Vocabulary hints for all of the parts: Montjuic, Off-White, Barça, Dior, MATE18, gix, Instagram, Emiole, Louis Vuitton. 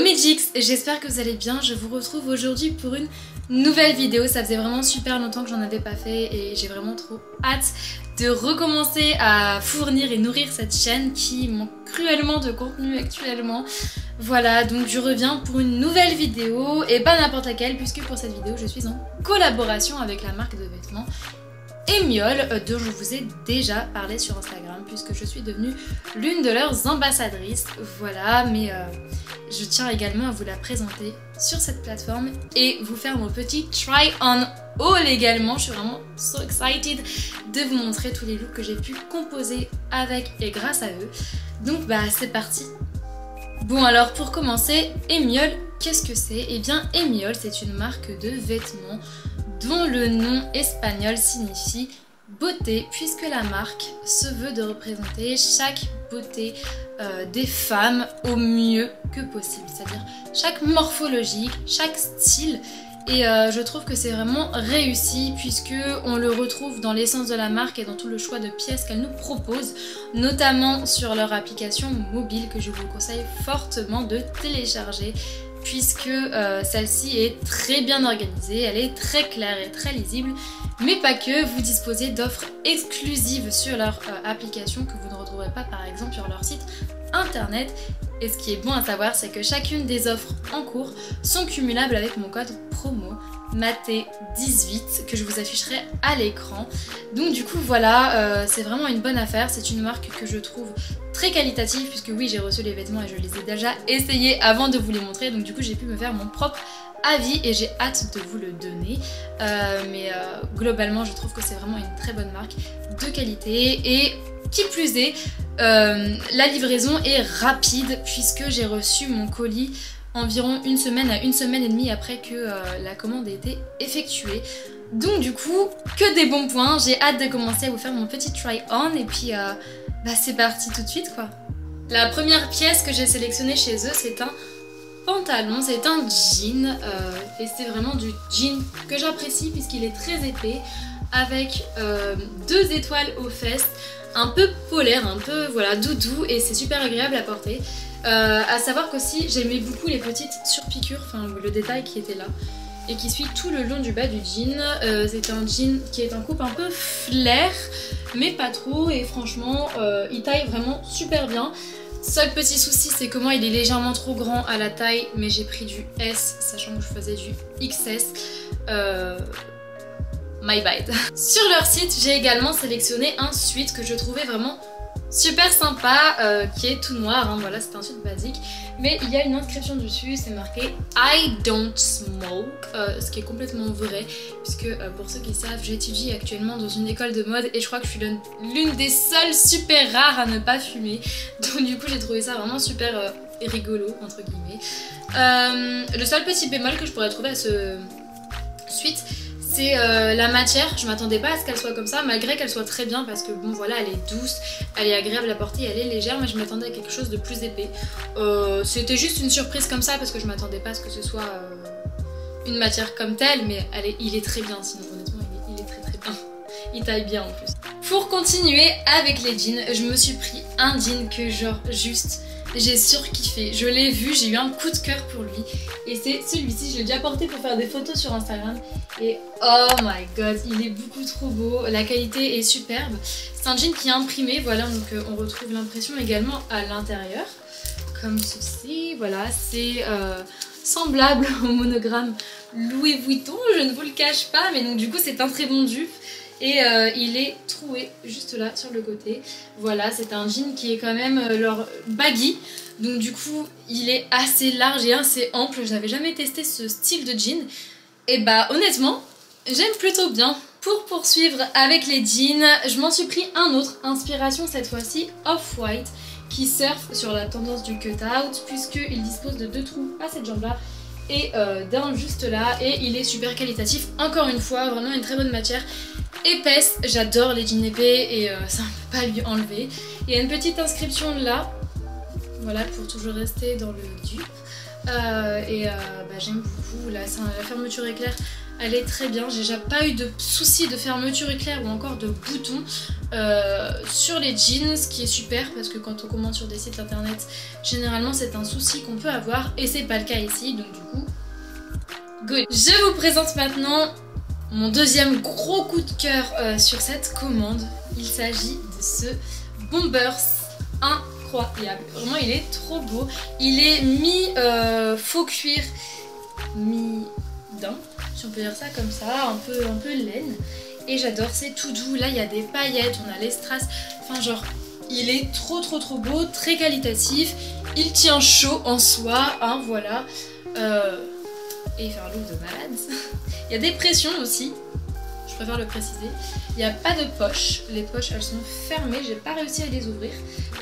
Hello mes Jix, j'espère que vous allez bien, je vous retrouve aujourd'hui pour une nouvelle vidéo. Ça faisait vraiment super longtemps que j'en avais pas fait et j'ai vraiment trop hâte de recommencer à fournir et nourrir cette chaîne qui manque cruellement de contenu actuellement. Voilà, donc je reviens pour une nouvelle vidéo et pas n'importe laquelle puisque pour cette vidéo je suis en collaboration avec la marque de vêtements Emiole, dont je vous ai déjà parlé sur Instagram puisque je suis devenue l'une de leurs ambassadrices. Voilà, mais je tiens également à vous la présenter sur cette plateforme et vous faire mon petit try on haul également. Je suis vraiment so excited de vous montrer tous les looks que j'ai pu composer avec et grâce à eux. Donc bah c'est parti. Bon alors pour commencer, Emiole, qu'est-ce que c'est? Eh bien Emiole, c'est une marque de vêtements dont le nom espagnol signifie beauté, puisque la marque se veut de représenter chaque beauté des femmes au mieux que possible, c'est-à-dire chaque morphologie, chaque style, et je trouve que c'est vraiment réussi puisque on le retrouve dans l'essence de la marque et dans tout le choix de pièces qu'elle nous propose, notamment sur leur application mobile que je vous conseille fortement de télécharger, puisque celle-ci est très bien organisée, elle est très claire et très lisible, mais pas que. Vous disposez d'offres exclusives sur leur application que vous ne retrouverez pas par exemple sur leur site internet. Et ce qui est bon à savoir, c'est que chacune des offres en cours sont cumulables avec mon code promo MATE18 que je vous afficherai à l'écran. Donc du coup voilà, c'est vraiment une bonne affaire, c'est une marque que je trouve très qualitative puisque oui, j'ai reçu les vêtements et je les ai déjà essayés avant de vous les montrer, donc du coup j'ai pu me faire mon propre avis et j'ai hâte de vous le donner, mais globalement je trouve que c'est vraiment une très bonne marque de qualité et qui plus est, la livraison est rapide puisque j'ai reçu mon colis environ une semaine à une semaine et demie après que la commande ait été effectuée. Donc du coup, que des bons points, j'ai hâte de commencer à vous faire mon petit try on et puis bah, c'est parti tout de suite quoi. La première pièce que j'ai sélectionnée chez eux, c'est un pantalon, c'est un jean, et c'est vraiment du jean que j'apprécie puisqu'il est très épais avec 2 étoiles aux fesses, un peu polaire, un peu voilà doudou, et c'est super agréable à porter. À savoir qu'aussi j'aimais beaucoup les petites surpiqûres, enfin le détail qui était là et qui suit tout le long du bas du jean. C'est un jean qui est en coupe un peu flair mais pas trop, et franchement il taille vraiment super bien. Seul petit souci, c'est que moi il est légèrement trop grand à la taille, mais j'ai pris du S sachant que je faisais du XS. My bad. Sur leur site, j'ai également sélectionné un sweat que je trouvais vraiment super sympa, qui est tout noir, hein, voilà, c'est un sweat basique, mais il y a une inscription dessus, c'est marqué I don't smoke, ce qui est complètement vrai, puisque pour ceux qui savent, j'étudie actuellement dans une école de mode et je crois que je suis l'une des seules super rares à ne pas fumer, donc du coup j'ai trouvé ça vraiment super rigolo, entre guillemets. Le seul petit bémol que je pourrais trouver à ce sweat, c'est la matière. Je m'attendais pas à ce qu'elle soit comme ça, malgré qu'elle soit très bien parce que bon voilà, elle est douce, elle est agréable à porter, elle est légère, mais je m'attendais à quelque chose de plus épais. C'était juste une surprise comme ça parce que je m'attendais pas à ce que ce soit une matière comme telle, mais il est très bien sinon, honnêtement il est très très bien, il taille bien en plus. Pour continuer avec les jeans, je me suis pris un jean que genre juste j'ai surkiffé, je l'ai vu, j'ai eu un coup de cœur pour lui et c'est celui-ci. Je l'ai déjà porté pour faire des photos sur Instagram et oh my god, il est beaucoup trop beau, la qualité est superbe. C'est un jean qui est imprimé, voilà, donc on retrouve l'impression également à l'intérieur comme ceci, voilà, c'est semblable au monogramme Louis Vuitton, je ne vous le cache pas, mais donc du coup c'est un très bon dupe. Et il est troué juste là sur le côté. Voilà, c'est un jean qui est quand même leur baggy, donc du coup il est assez large et assez ample. Je n'avais jamais testé ce style de jean et bah honnêtement j'aime plutôt bien. Pour poursuivre avec les jeans, je m'en suis pris un autre, inspiration cette fois-ci Off-White, qui surfe sur la tendance du cut-out puisqu'il dispose de 2 trous à cette jambe là et d'un juste là, et il est super qualitatif encore une fois, vraiment une très bonne matière épaisse. J'adore les jeans épais et ça ne peut pas lui enlever. Il y a une petite inscription là, voilà, pour toujours rester dans le dupe, J'aime beaucoup. Là, la fermeture éclair, elle est très bien. J'ai déjà pas eu de soucis de fermeture éclair ou encore de boutons sur les jeans, ce qui est super parce que quand on commande sur des sites internet, généralement c'est un souci qu'on peut avoir et c'est pas le cas ici, donc du coup, good. Je vous présente maintenant mon deuxième gros coup de cœur sur cette commande. Il s'agit de ce Bombers 1. Incroyable, vraiment il est trop beau, il est mi faux cuir, mi daim, si on peut dire ça comme ça, un peu laine, et j'adore, c'est tout doux, là il y a des paillettes, on a les strass, enfin genre il est trop beau, très qualitatif, il tient chaud en soi, hein, voilà, et il fait un look de malade. Il y a des pressions aussi, je préfère le préciser, il n'y a pas de poche, les poches elles sont fermées, j'ai pas réussi à les ouvrir,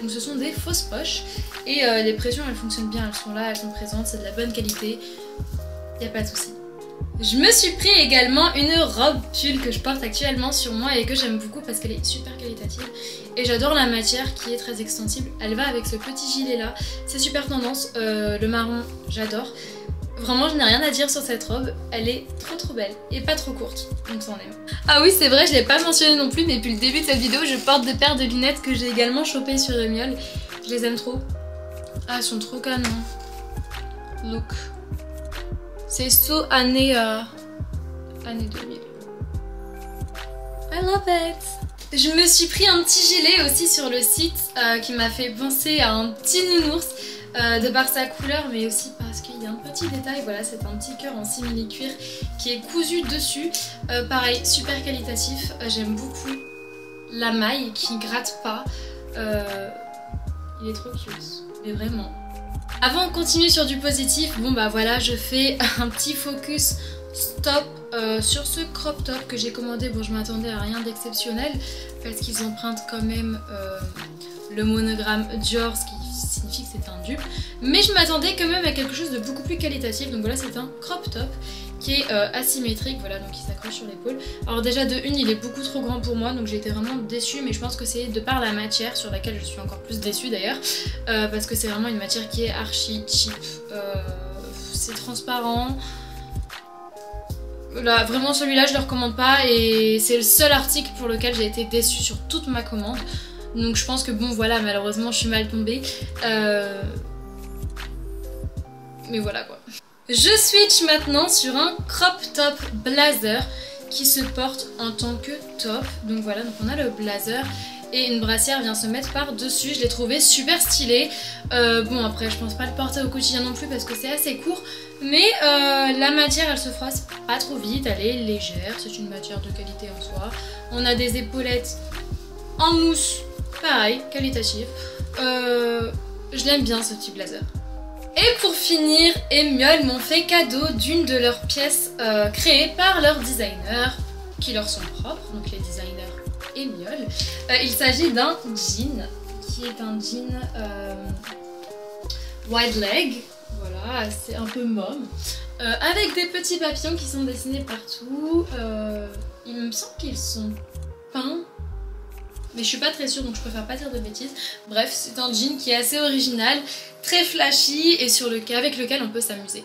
donc ce sont des fausses poches, et les pressions elles fonctionnent bien, elles sont là, elles sont présentes, c'est de la bonne qualité, il n'y a pas de souci. Je me suis pris également une robe tulle que je porte actuellement sur moi et que j'aime beaucoup parce qu'elle est super qualitative et j'adore la matière qui est très extensible, elle va avec ce petit gilet là, c'est super tendance, le marron j'adore. Vraiment, je n'ai rien à dire sur cette robe, elle est trop belle et pas trop courte, donc ça on aime. Ah oui, c'est vrai, je l'ai pas mentionné non plus, mais depuis le début de cette vidéo, je porte des paires de lunettes que j'ai également chopées sur Emiol. Je les aime trop. Ah, elles sont trop canons. Look. C'est so année 2000. I love it! Je me suis pris un petit gilet aussi sur le site qui m'a fait penser à un petit nounours. De par sa couleur mais aussi parce qu'il y a un petit détail, voilà, c'est un petit cœur en simili cuir qui est cousu dessus, pareil super qualitatif, j'aime beaucoup la maille qui gratte pas, il est trop cute, mais vraiment. Avant de continuer sur du positif, bon bah voilà, je fais un petit focus stop sur ce crop top que j'ai commandé. Bon, je m'attendais à rien d'exceptionnel parce qu'ils empruntent quand même le monogramme Dior, ce qui signifie que c'est un dupe, mais je m'attendais quand même à quelque chose de beaucoup plus qualitatif. Donc voilà, c'est un crop top qui est asymétrique, voilà, donc il s'accroche sur l'épaule. Alors déjà de une, il est beaucoup trop grand pour moi, donc j'ai été vraiment déçue, mais je pense que c'est de par la matière sur laquelle je suis encore plus déçue d'ailleurs, parce que c'est vraiment une matière qui est archi cheap, c'est transparent. Là, vraiment celui-là je le recommande pas et c'est le seul article pour lequel j'ai été déçue sur toute ma commande. Donc je pense que bon voilà, malheureusement je suis mal tombée, mais voilà quoi. Je switch maintenant sur un crop top blazer qui se porte en tant que top. Donc voilà, donc on a le blazer et une brassière vient se mettre par dessus. Je l'ai trouvé super stylé, bon après je pense pas le porter au quotidien non plus parce que c'est assez court, mais la matière elle se froisse pas trop vite, elle est légère, c'est une matière de qualité en soi. On a des épaulettes en mousse, pareil, qualitatif. Je l'aime bien ce petit blazer. Et pour finir, Emiol m'ont fait cadeau d'une de leurs pièces créées par leurs designers qui leur sont propres, donc les designers Emiol. Il s'agit d'un jean qui est un jean wide leg, voilà, c'est un peu mom, avec des petits papillons qui sont dessinés partout. Il me semble qu'ils sont peints, mais je suis pas très sûre, donc je préfère pas dire de bêtises. Bref, c'est un jean qui est assez original, très flashy et avec lequel on peut s'amuser.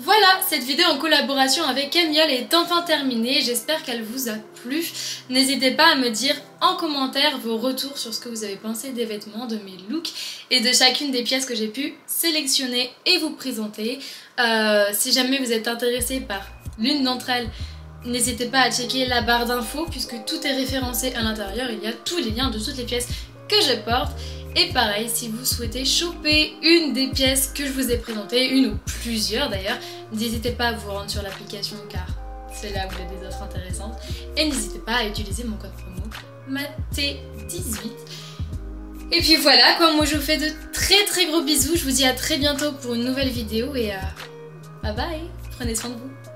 Voilà, cette vidéo en collaboration avec Emiol est enfin terminée. J'espère qu'elle vous a plu. N'hésitez pas à me dire en commentaire vos retours sur ce que vous avez pensé des vêtements, de mes looks et de chacune des pièces que j'ai pu sélectionner et vous présenter. Si jamais vous êtes intéressé par l'une d'entre elles, n'hésitez pas à checker la barre d'infos puisque tout est référencé à l'intérieur, il y a tous les liens de toutes les pièces que je porte. Et pareil, si vous souhaitez choper une des pièces que je vous ai présentées, une ou plusieurs d'ailleurs, n'hésitez pas à vous rendre sur l'application car c'est là où il y a des offres intéressantes. Et n'hésitez pas à utiliser mon code promo MATE18. Et puis voilà quoi, moi je vous fais de très gros bisous, je vous dis à très bientôt pour une nouvelle vidéo et bye bye, prenez soin de vous.